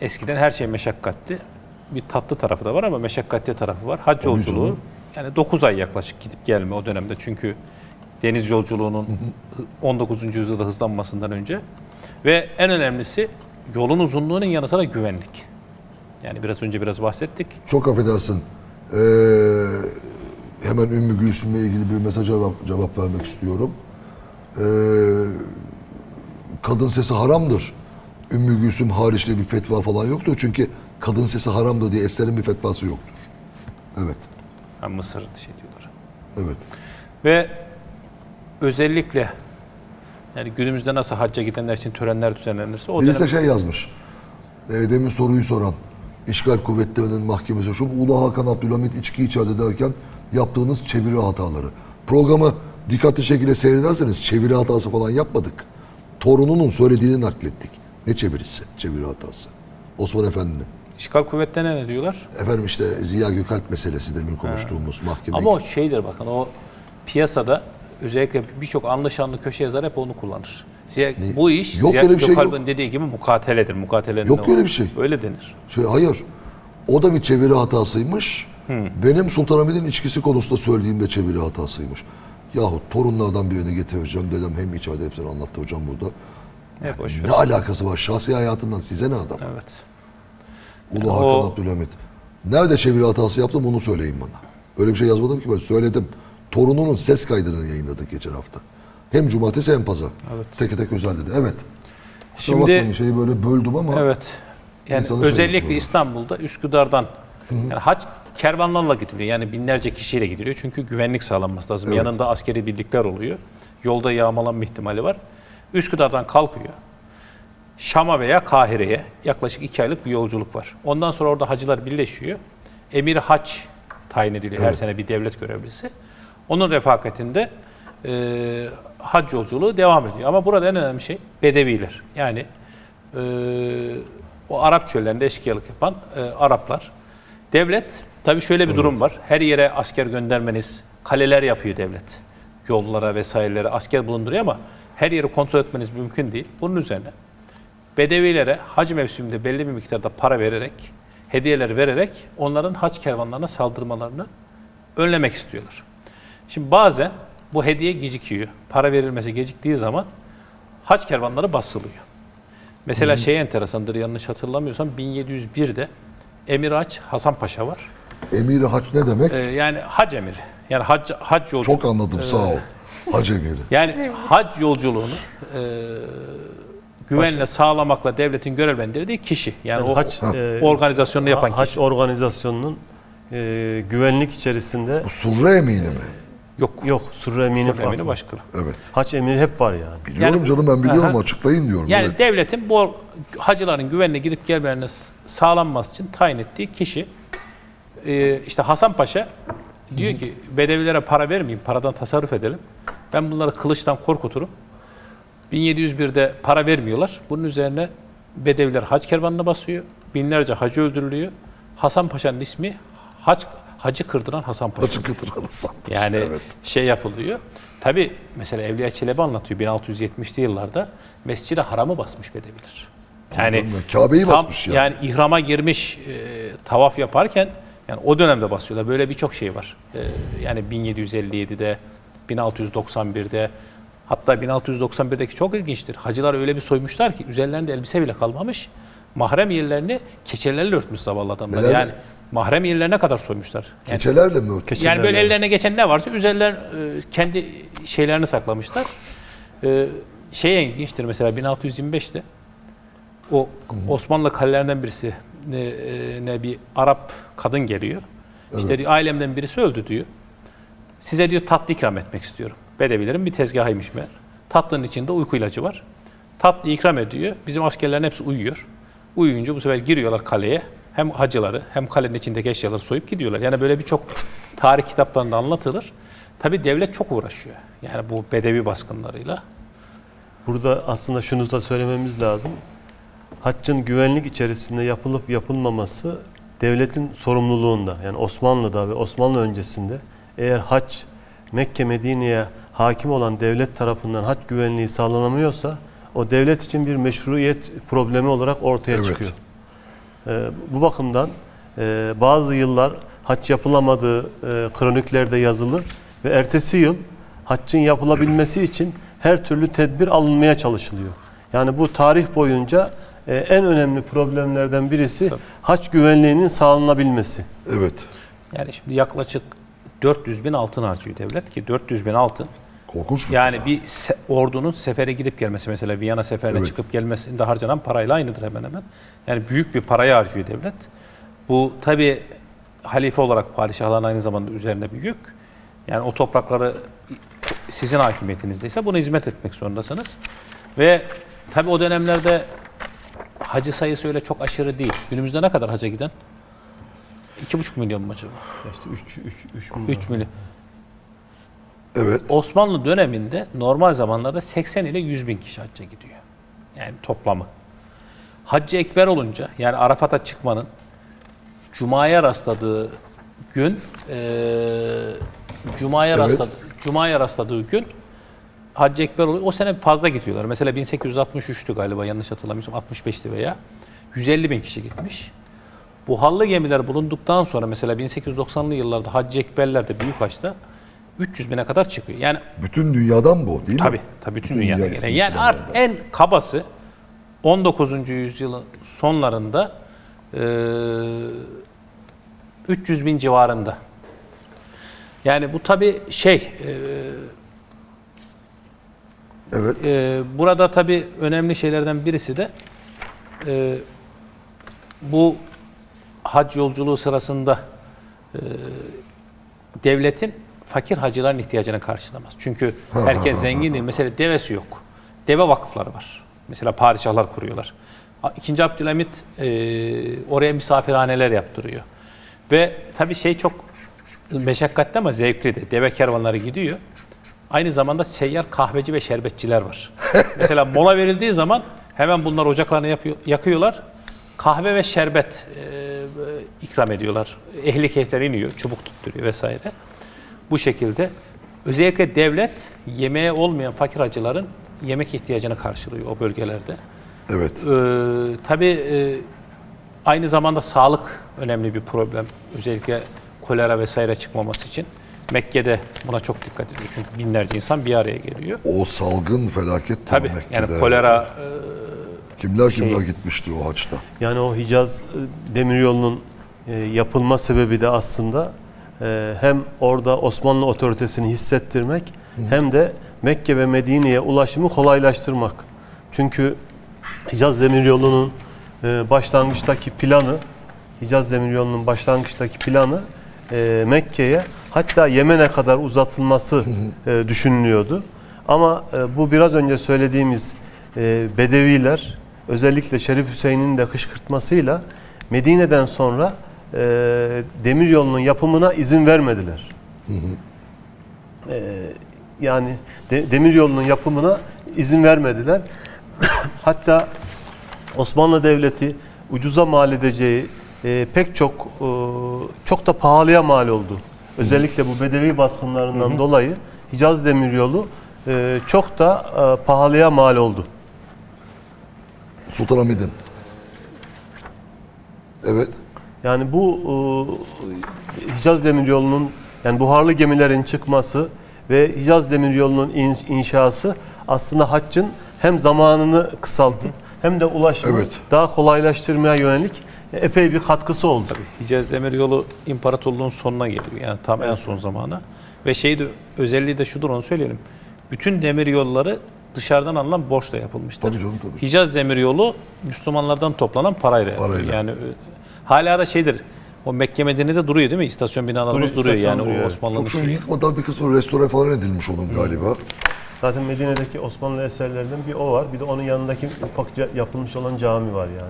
Eskiden her şey meşakkatli. Bir tatlı tarafı da var ama meşakkatli tarafı var. Hac yolculuğu yani 9 ay yaklaşık gidip gelme o dönemde. Çünkü deniz yolculuğunun 19. yüzyılda hızlanmasından önce. Ve en önemlisi yolun uzunluğunun yanı sıra güvenlik. Yani biraz önce bahsettik. Çok affedersin. Hemen Ümmü Gülsüm'le ilgili bir mesaj cevap vermek istiyorum. Kadın sesi haramdır. Ümmü Gülsüm hariçli bir fetva falan yoktur. Çünkü kadın sesi haramdır diye eserin bir fetvası yoktur. Evet. Yani Mısır şey diyorlar. Evet. Ve özellikle yani günümüzde nasıl hacca gidenler için törenler düzenlenirse o birisi de şey yazmış. Demin soruyu soran. İşgal kuvvetlerinin mahkemesi şu. Ulu Hakan Abdülhamid içki icat ederken yaptığınız çeviri hataları. Programı dikkatli şekilde seyrederseniz çeviri hatası falan yapmadık. Torununun söylediğini naklettik. Ne çevirisi? Çeviri hatası. Osman Efendi'nin. İşgal kuvvetlerine ne diyorlar? Efendim işte Ziya Gökalp meselesi demin konuştuğumuz mahkeme. Ama o şeydir bakın, o piyasada özellikle birçok anlaşanlı köşe yazar hep onu kullanır. Bu iş yok, Ziya Gökalp'ın dediği gibi mukateledir. Yok öyle bir şey. Öyle denir. Hayır. O da bir çeviri hatasıymış. Benim Sultanahmet'in içkisi konusunda söylediğimde çeviri hatasıymış. Yahu torunlardan birini getireceğim dedem hem içeride hepsini anlattı hocam burada. Ne alakası var? Şahsi hayatından size ne adam? Evet. Ulu yani Hakan Abdülhamid. Nerede çeviri hatası yaptım onu söyleyin bana. Öyle bir şey yazmadım ki ben söyledim. Torununun ses kaydını yayınladık geçen hafta. Hem cumartesi hem pazar. Evet. Tek özel dedi. Evet. Şimdi bakmayın, şeyi böyle böldüm ama. Evet. Yani özellikle İstanbul'da Üsküdar'dan yani hac kervanlarla gidiliyor. Yani binlerce kişiyle gidiliyor. Çünkü güvenlik sağlanması lazım. Evet. Yanında askeri birlikler oluyor. Yolda yağmalanma ihtimali var. Üsküdar'dan kalkıyor. Şam'a veya Kahire'ye yaklaşık 2 aylık bir yolculuk var. Ondan sonra orada hacılar birleşiyor. Emir haç tayin ediliyor. Evet. Her sene bir devlet görevlisi. Onun refakatinde hac yolculuğu devam ediyor. Ama burada en önemli şey bedeviler. Yani o Arap çöllerinde eşkıyalık yapan Araplar. Devlet, tabii şöyle bir durum var. Her yere asker göndermeniz, kaleler yapıyor devlet. Yollara vesairelere asker bulunduruyor ama her yeri kontrol etmeniz mümkün değil. Bunun üzerine bedevilere hac mevsiminde belli bir miktarda para vererek, hediyeler vererek onların hac kervanlarına saldırmalarını önlemek istiyorlar. Şimdi bazen bu hediye gecikiyor. Para verilmesi geciktiği zaman hac kervanları basılıyor. Mesela şey enteresandır, yanlış hatırlamıyorsam 1701'de Emir Haç Hasan Paşa var. Emir Haç ne demek? Yani hac emiri. Yani hac yolculuğu. Çok anladım, sağ ol. Hac emiri. Yani hac yolculuğunu güvenle sağlamakla devletin görevlendirdiği kişi. Yani o hac organizasyonunu yapan kişi. Hac organizasyonunun güvenlik içerisinde. Bu Surre emini mi? Yok, Surre emini farklı. Başka. Evet. Hac emiri hep var yani. Biliyorum yani, canım ben biliyorum açıklayın diyorum. Yani evet. Devletin bu hacıların güvenle gidip gelmelerine sağlanması için tayin ettiği kişi. İşte Hasan Paşa diyor ki bedevilere para vermeyeyim, paradan tasarruf edelim. Ben bunları kılıçtan korkuturum. 1701'de para vermiyorlar. Bunun üzerine bedeviler hac kervanına basıyor. Binlerce hacı öldürülüyor. Hasan Paşa'nın ismi Hacı Kırdıran Hasan Paşa. Hacı Kırdıran Hasan Paşa. Yani evet. Şey yapılıyor. Tabi mesela Evliya Çelebi anlatıyor 1670'li yıllarda Mescid-i Haram'ı basmış bedeviler. Yani Kabe'yi basmış ya. Yani ihrama girmiş tavaf yaparken yani o dönemde basıyorlar. Böyle birçok şey var. Yani 1757'de, 1691'de hatta 1691'deki çok ilginçtir. Hacılar öyle bir soymuşlar ki üzerlerinde elbise bile kalmamış. Mahrem yerlerini keçelerle örtmüş zavallı adamlar. Neler? Yani mahrem yerlerine kadar soymuşlar. Yani, keçelerle mi örtmüş? Yani böyle ellerine geçen ne varsa üzerler kendi şeylerini saklamışlar. Şey ilginçtir mesela 1625'te o Osmanlı kalelerinden birisi ne bir Arap kadın geliyor. Evet. İşte diyor, ailemden birisi öldü diyor. Size diyor tatlı ikram etmek istiyorum. Bedevilerin bir tezgahıymış meğer. Tatlının içinde uyku ilacı var. Tatlı ikram ediyor. Bizim askerlerin hepsi uyuyor. Uyuyunca bu sefer giriyorlar kaleye. Hem hacıları hem kalenin içindeki eşyaları soyup gidiyorlar. Yani böyle birçok tarih kitaplarında anlatılır. Tabii devlet çok uğraşıyor. Yani bu bedevi baskınlarıyla. Burada aslında şunu da söylememiz lazım. Haccın güvenlik içerisinde yapılıp yapılmaması devletin sorumluluğunda. Yani Osmanlı'da ve Osmanlı öncesinde eğer hac Mekke, Medine'ye hakim olan devlet tarafından hac güvenliği sağlanamıyorsa o devlet için bir meşruiyet problemi olarak ortaya çıkıyor. Bu bakımdan bazı yıllar hac yapılamadığı kroniklerde yazılır ve ertesi yıl haccın yapılabilmesi için her türlü tedbir alınmaya çalışılıyor. Yani bu tarih boyunca en önemli problemlerden birisi hac güvenliğinin sağlanabilmesi. Evet. Yani şimdi yaklaşık 400 bin altın harcıyor devlet ki 400 bin altın. Korkunç mu? Yani bir ordunun sefere gidip gelmesi, mesela Viyana seferine çıkıp gelmesinde harcanan parayla aynıdır hemen hemen. Yani büyük bir parayı harcıyor devlet. Bu tabi halife olarak padişahların aynı zamanda üzerine bir yük. Yani o toprakları sizin hakimiyetinizdeyse buna hizmet etmek zorundasınız. Ve tabi o dönemlerde hacı sayısı öyle çok aşırı değil. Günümüzde ne kadar haca giden? 2,5 milyon mu acaba? İşte 3 milyon. Evet. Osmanlı döneminde normal zamanlarda 80 ile 100 bin kişi hacca gidiyor. Yani toplamı. Haccı Ekber olunca, yani Arafat'a çıkmanın Cuma'ya rastladığı gün, Cuma'ya rastladığı gün Haccı Ekber oluyor. O sene fazla gidiyorlar. Mesela 1863'tü galiba, yanlış hatırlamıyorsam 65'ti veya 150 bin kişi gitmiş. Buharlı gemiler bulunduktan sonra mesela 1890'lı yıllarda Haccı Ekberler'de büyük haçta 300 bine kadar çıkıyor. Yani bütün dünyadan bu değil mi? Tabii bütün dünyadan. Yani artık en kabası 19. yüzyılın sonlarında 300 bin civarında. Yani bu tabii burada tabii önemli şeylerden birisi de bu hac yolculuğu sırasında devletin fakir hacıların ihtiyacını karşılamaz. Çünkü herkes zengin değil. Mesela devesi yok. Deve vakıfları var. Mesela padişahlar kuruyorlar. 2. Abdülhamid oraya misafirhaneler yaptırıyor. Ve tabii çok meşakkatli ama zevkli de. Deve kervanları gidiyor. Aynı zamanda seyyar kahveci ve şerbetçiler var. Mesela mola verildiği zaman hemen bunlar ocaklarını yakıyorlar. Kahve ve şerbet ikram ediyorlar. Ehli keyifler iniyor, çubuk tutturuyor vesaire. Bu şekilde özellikle devlet yemeğe olmayan fakir hacıların yemek ihtiyacını karşılıyor o bölgelerde. Evet. Aynı zamanda sağlık önemli bir problem. Özellikle kolera vesaire çıkmaması için. Mekke'de buna çok dikkat ediyor. Çünkü binlerce insan bir araya geliyor. O salgın felaket tabii Mekke'de. Yani kolera... Kimler gitmiştir o haçta? Yani o Hicaz Demiryolu'nun yapılma sebebi de aslında hem orada Osmanlı otoritesini hissettirmek hem de Mekke ve Medine'ye ulaşımı kolaylaştırmak. Çünkü Hicaz Demiryolu'nun başlangıçtaki planı Mekke'ye hatta Yemen'e kadar uzatılması düşünülüyordu. Ama bu biraz önce söylediğimiz Bedeviler, özellikle Şerif Hüseyin'in de kışkırtmasıyla Medine'den sonra demiryolunun yapımına izin vermediler. Yani demiryolunun yapımına izin vermediler. Hatta Osmanlı Devleti ucuza mal edeceği pek çok çok da pahalıya mal oldu. Özellikle bu Bedevi baskınlarından dolayı Hicaz Demiryolu çok da pahalıya mal oldu. Sultanahmet'in. Evet. Yani bu Hicaz Demiryolu'nun, yani buharlı gemilerin çıkması ve Hicaz Demiryolu'nun inşası aslında haccın hem zamanını kısaltıp hem de ulaşımı daha kolaylaştırmaya yönelik epey bir katkısı oldu. Tabii, Hicaz Demiryolu imparatorluğun sonuna geliyor. Yani tam en son zamana. Ve özelliği de şudur, onu söyleyelim. Bütün demiryolları dışarıdan alınan borçla yapılmıştır. Tabii canım, tabii. Hicaz Demiryolu Müslümanlardan toplanan parayla yapılıyor. Yani hala da o Mekke Medine'de duruyor değil mi? İstasyon binalarımız duruyor. O Osmanlı'nın şeyi. Yıkmadan bir kısmı restore falan edilmiş onun galiba. Zaten Medine'deki Osmanlı eserlerinden bir o var. Bir de onun yanındaki ufakça yapılmış olan cami var yani.